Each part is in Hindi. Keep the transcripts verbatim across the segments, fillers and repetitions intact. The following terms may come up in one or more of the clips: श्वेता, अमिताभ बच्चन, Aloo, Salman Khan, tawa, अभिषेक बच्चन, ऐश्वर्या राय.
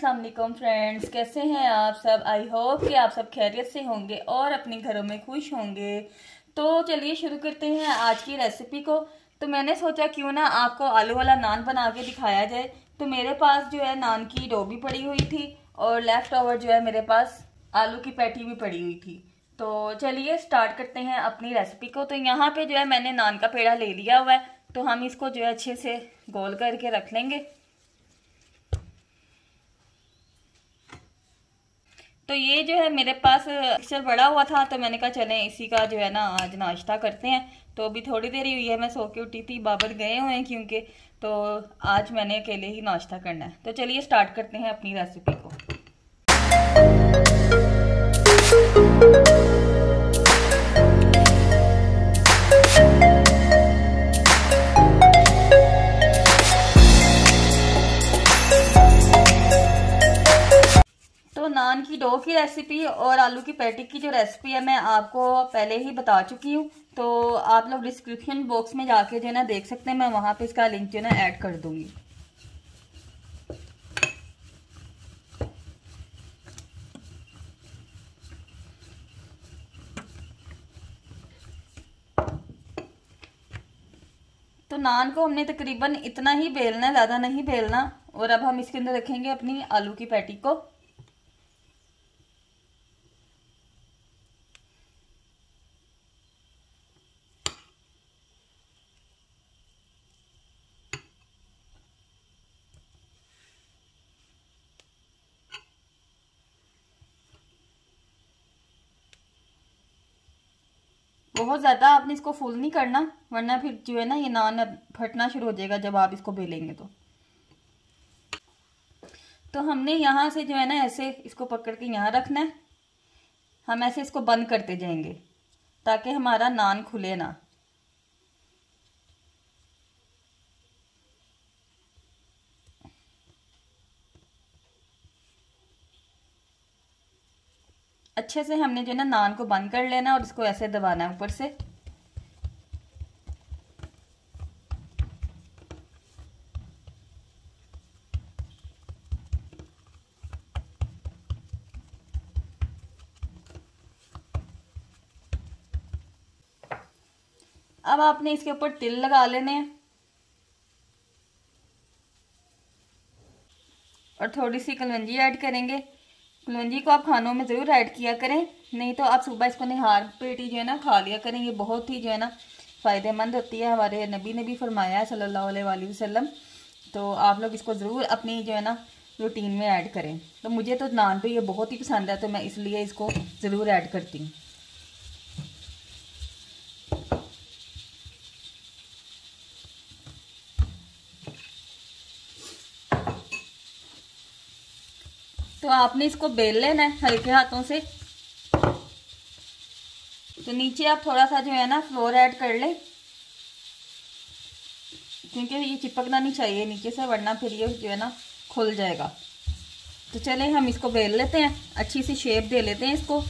अस्सलाम वालेकुम फ्रेंड्स, कैसे हैं आप सब। आई होप कि आप सब खैरियत से होंगे और अपने घरों में खुश होंगे। तो चलिए शुरू करते हैं आज की रेसिपी को। तो मैंने सोचा क्यों ना आपको आलू वाला नान बना के दिखाया जाए। तो मेरे पास जो है नान की डो भी पड़ी हुई थी और लेफ़्ट ओवर जो है मेरे पास आलू की पैटी भी पड़ी हुई थी। तो चलिए स्टार्ट करते हैं अपनी रेसिपी को। तो यहाँ पर जो है मैंने नान का पेड़ा ले लिया हुआ है, तो हम इसको जो है अच्छे से गोल करके रख लेंगे। तो ये जो है मेरे पास मिक्सचर बड़ा हुआ था, तो मैंने कहा चलें इसी का जो है ना आज नाश्ता करते हैं। तो अभी थोड़ी देर ही हुई है, मैं सो के उठी थी, बाबर गए हुए हैं क्योंकि, तो आज मैंने अकेले ही नाश्ता करना है। तो चलिए स्टार्ट करते हैं अपनी रेसिपी को। नान की डो की रेसिपी और आलू की पैटी की जो रेसिपी है मैं आपको पहले ही बता चुकी हूँ, तो आप लोग डिस्क्रिप्शन बॉक्स में जाके जो है ना देख सकते हैं। मैं वहाँ पे इसका लिंक जो है ना ऐड कर दूँगी। तो नान को हमने तकरीबन इतना ही बेलना, ज़्यादा नहीं बेलना। और अब हम इसके अंदर रखेंगे अपनी आलू की पैटी को। बहुत ज़्यादा आपने इसको फुल नहीं करना, वरना फिर जो है ना ये नान फटना शुरू हो जाएगा जब आप इसको बेलेंगे। तो तो हमने यहाँ से जो है ना ऐसे इसको पकड़ के यहाँ रखना है। हम ऐसे इसको बंद करते जाएंगे ताकि हमारा नान खुले ना। अच्छे से हमने जो है ना नान को बंद कर लेना और इसको ऐसे दबाना है ऊपर से। अब आपने इसके ऊपर तिल लगा लेने हैं और थोड़ी सी कलौंजी ऐड करेंगे। कलौंजी को आप खानों में ज़रूर ऐड किया करें, नहीं तो आप सुबह इसको निहार पेटी जो है ना खा लिया करें। ये बहुत ही जो है ना फ़ायदेमंद होती है, हमारे नबी ने भी फरमाया है सल्लल्लाहु अलैहि वसल्लम। तो आप लोग इसको ज़रूर अपनी जो है ना रूटीन में ऐड करें। तो मुझे तो नान पे ये बहुत ही पसंद है, तो मैं इसलिए इसको ज़रूर ऐड करती हूँ। तो आपने इसको बेल लेना है हल्के हाथों से। तो नीचे आप थोड़ा सा जो है ना फ्लोर ऐड कर लें, क्योंकि ये चिपकना नहीं चाहिए नीचे से, वरना फिर ये जो है ना खुल जाएगा। तो चलें हम इसको बेल लेते हैं, अच्छी सी शेप दे लेते हैं इसको।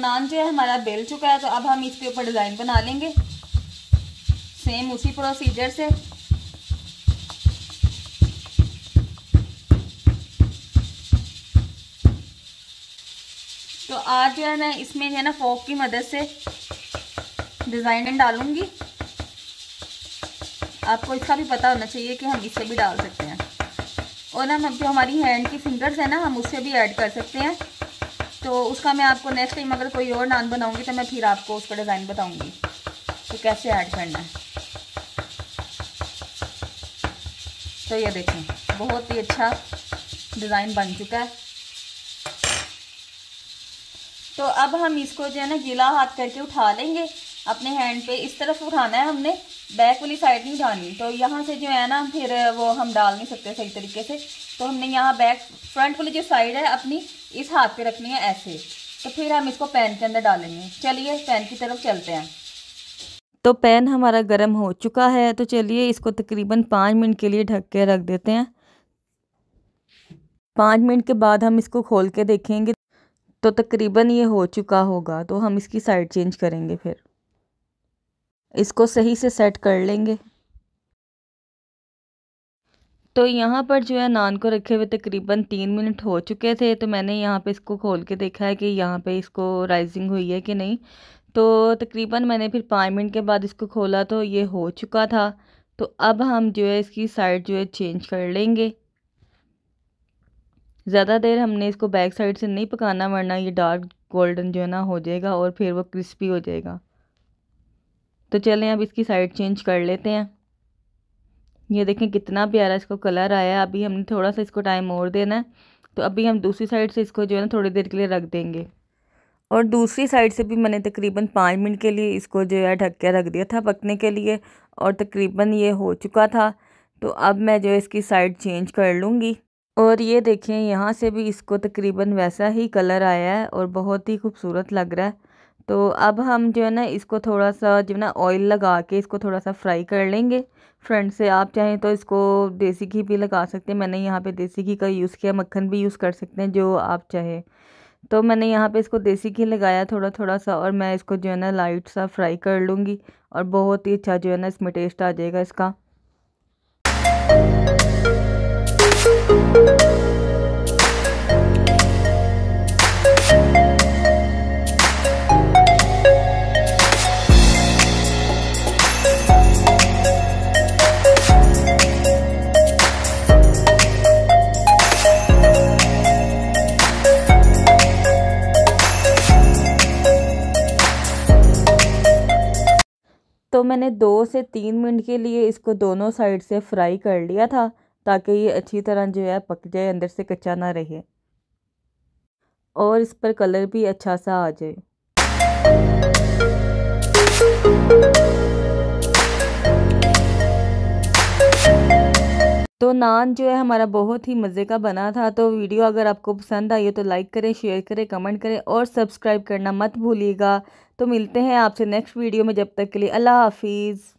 नान जो है हमारा बेल चुका है, तो अब हम इसके ऊपर डिज़ाइन बना लेंगे सेम उसी प्रोसीजर से। तो आज जो है मैं इसमें जो है ना फोक की मदद से डिज़ाइन डालूंगी। आपको इसका भी पता होना चाहिए कि हम इससे भी डाल सकते हैं, और हम अब जो हमारी हैंड की फिंगर्स है ना हम उससे भी ऐड कर सकते हैं। तो उसका मैं आपको नेक्स्ट टाइम अगर कोई और नान बनाऊंगी तो मैं फिर आपको उसका डिज़ाइन बताऊंगी तो कैसे ऐड करना है। तो ये देखें बहुत ही अच्छा डिज़ाइन बन चुका है। तो अब हम इसको जो है ना गीला हाथ करके उठा लेंगे अपने हैंड पे। इस तरफ उठाना है हमने, बैक वाली साइड नहीं उठानी। तो यहाँ से जो है ना फिर वो हम डाल नहीं सकते सही तरीके से, तो हमने यहाँ बैक फ्रंट वाली जो साइड है अपनी इस हाथ पे रखनी है ऐसे। तो फिर हम इसको पैन के अंदर डालेंगे। चलिए पैन की तरफ चलते हैं। तो पैन हमारा गर्म हो चुका है, तो चलिए इसको तकरीबन पाँच मिनट के लिए ढक के रख देते हैं। पाँच मिनट के बाद हम इसको खोल के देखेंगे तो तकरीबन ये हो चुका होगा। तो हम इसकी साइड चेंज करेंगे, फिर इसको सही से सेट कर लेंगे। तो यहाँ पर जो है नान को रखे हुए तकरीबन तीन मिनट हो चुके थे। तो मैंने यहाँ पे इसको खोल के देखा है कि यहाँ पे इसको राइजिंग हुई है कि नहीं। तो तकरीबन मैंने फिर पाँच मिनट के बाद इसको खोला तो ये हो चुका था। तो अब हम जो है इसकी साइड जो है चेंज कर लेंगे। ज़्यादा देर हमने इसको बैक साइड से नहीं पकाना, वरना ये डार्क गोल्डन जो है ना हो जाएगा और फिर वो क्रिस्पी हो जाएगा। तो चलें अब इसकी साइड चेंज कर लेते हैं। ये देखें कितना प्यारा इसको कलर आया। अभी हमने थोड़ा सा इसको टाइम और देना है। तो अभी हम दूसरी साइड से इसको जो है ना थोड़ी देर के लिए रख देंगे। और दूसरी साइड से भी मैंने तकरीबन पाँच मिनट के लिए इसको जो है ढक के रख दिया था पकने के लिए, और तकरीबन ये हो चुका था। तो अब मैं जो है इसकी साइड चेंज कर लूँगी। और ये देखें यहाँ से भी इसको तकरीबन वैसा ही कलर आया है और बहुत ही खूबसूरत लग रहा है। तो अब हम जो है ना इसको थोड़ा सा जो है ना ऑयल लगा के इसको थोड़ा सा फ्राई कर लेंगे। फ्रेंड से आप चाहें तो इसको देसी घी भी लगा सकते हैं। मैंने यहाँ पे देसी घी का यूज़ किया, मक्खन भी यूज़ कर सकते हैं जो आप चाहें। तो मैंने यहाँ पे इसको देसी घी लगाया थोड़ा थोड़ा सा, और मैं इसको जो है ना लाइट सा फ्राई कर लूँगी और बहुत ही अच्छा जो है ना इसमें टेस्ट आ जाएगा इसका। तो मैंने दो से तीन मिनट के लिए इसको दोनों साइड से फ्राई कर लिया था ताकि ये अच्छी तरह जो है पक जाए, अंदर से कच्चा ना रहे और इस पर कलर भी अच्छा सा आ जाए। तो नान जो है हमारा बहुत ही मज़े का बना था। तो वीडियो अगर आपको पसंद आई हो तो लाइक करें, शेयर करें, कमेंट करें और सब्सक्राइब करना मत भूलिएगा। तो मिलते हैं आपसे नेक्स्ट वीडियो में। जब तक के लिए अल्लाह हाफिज़।